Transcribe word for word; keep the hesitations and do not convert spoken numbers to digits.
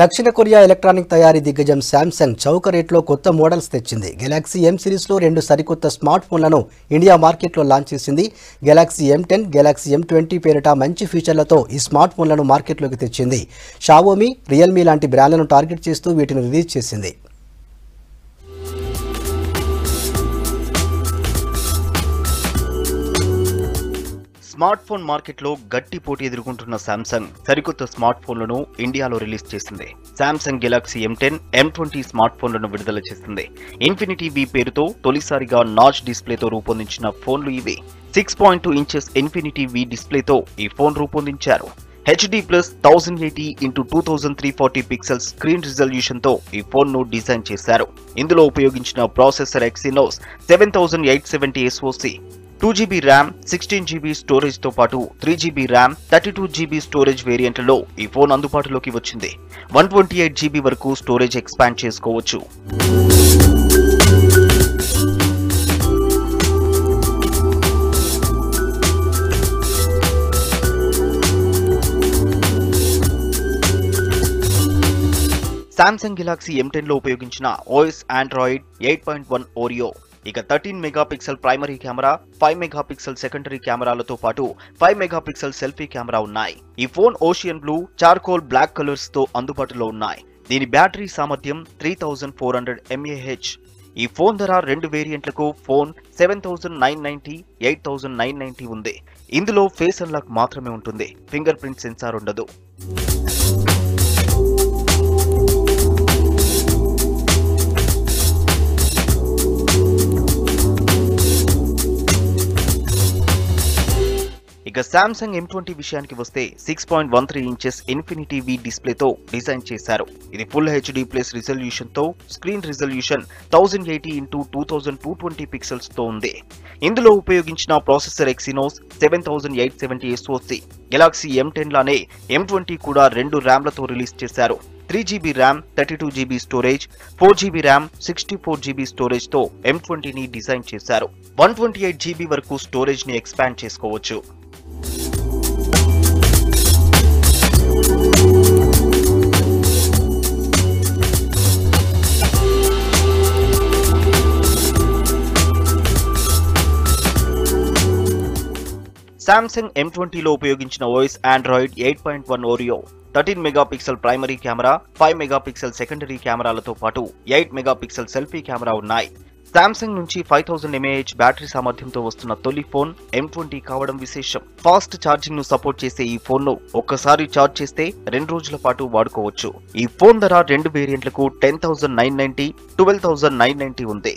దక్షిణ Korea electronic తయారీ దిగ్గజం Samsung చౌక రేట్లో కొత్త మోడల్స్ తెచ్చింది. గెలాక్సీ M సిరీస్ లో రెండు సరికొత్త స్మార్ట్ ఫోన్లను ఇండియా మార్కెట్లో లాంచ్ చేసింది. Galaxy M ten, Galaxy M twenty పేరిట మంచి ఫీచర్లతో ఈ స్మార్ట్ ఫోన్లను మార్కెట్లోకి తెచ్చింది. షావోమీ, రియల్మీ లాంటి బ్రాండ్లను టార్గెట్ చేస్తూ వీటిని రిలీజ్ చేసింది. స్మార్ట్ ఫోన్ మార్కెట్లో గట్టి పోటీ ఎదుర్కొంటున్న Samsung సరికొత్త స్మార్ట్ ఫోన్లను ఇండియాలో రిలీజ్ చేసింది. Samsung Galaxy M ten, M twenty smart ఫోన్లను విడుదల చేసింది. ఇన్ఫినిటీ V పేరుతో తొలిసారిగా నాచ్ డిస్ప్లేతో రూపొందించిన ఫోన్లు ఇవి. Six point two inches infinity V డిస్ప్లేతో ఈ ఫోన్ రూపొందించారు. HD plus thousand eighty into two thousand three forty pixel screen రిజల్యూషన్తో ఈ ఫోన్ను డిజైన్ చేశారు. ఇందులో ఉపయోగించిన processor Exynos seven thousand eight seventy SoC, two GB RAM, sixteen GB స్టోరేజ్తో పాటు three GB RAM, thirty two GB storage వేరియంట్లలో ఈ ఫోన్ అందుబాటులోకి వచ్చింది. వన్ ట్వంటీ ఎయిట్ జీబీ వరకు స్టోరేజ్ ఎక్స్పాండ్ చేసుకోవచ్చు. Samsung గెలాక్సీ M ten లో ఉపయోగించిన OS Android eight point one Oreo. ఇక thirteen megapixel primary camera, five megapixel secondary కెమెరాలతో పాటు ఫైవ్ మెగాపిక్సెల్ సెల్ఫీ కెమెరా ఉన్నాయి. ఈ phone ocean blue, charcoal black colours తో అందుబాటులో ఉన్నాయి. దీని బ్యాటరీ సామర్థ్యం three thousand four hundred mAh. ఈ ఫోన్ ధర రెండు వేరియంట్లకు phone seven thousand nine ninety, eight thousand nine ninety ఉంది. ఇందులో ఫేస్ అన్లాక్ మాత్రమే ఉంటుంది, ఫింగర్ ప్రింట్ సెన్సార్ ఉండదు. ఇక Samsung M twenty విషయానికి వస్తే six point one three inches infinity V డిస్ప్లేతో డిజైన్ చేశారు. ఇది ఫుల్ హెచ్డి ప్లస్ రిజల్యూషన్తో screen resolution thousand eighty into two thousand two twenty పిక్సెల్స్తో ఉంది. ఇందులో ఉపయోగించిన processor Exynos seven thousand eight seventy SoC. Galaxy M ten లానే M twenty కూడా రెండు ర్యామ్లతో రిలీజ్ చేశారు. Three GB RAM, thirty two GB storage, four GB RAM, sixty four GB storage తో ఎం ట్వంటీని డిజైన్ చేశారు. వన్ ట్వంటీ ఎయిట్ జీబీ వరకు storage ని ఎక్స్పాండ్ చేసుకోవచ్చు. Samsung M twenty లో ఉపయోగించిన OS Android eight point one Oreo, thirteen megapixel primary camera, five megapixel secondary కెమెరాలతో పాటు ఎయిట్ మెగాపిక్సెల్ సెల్ఫీ కెమెరా ఉన్నాయి. Samsung నుంచి ఫైవ్ థౌజండ్ ఎంఏహెచ్ బ్యాటరీ సామర్థ్యంతో వస్తున్న తొలి ఫోన్ M twenty కావడం విశేషం. ఫాస్ట్ ఛార్జింగ్ ను సపోర్ట్ చేసే ఈ ఫోన్ ను ఒక్కసారి ఛార్జ్ చేస్తే రెండు రోజుల పాటు వాడుకోవచ్చు. ఈ ఫోన్ ధర రెండు వేరియంట్లకు ten thousand nine ninety, twelve thousand nine ninety ఉంది.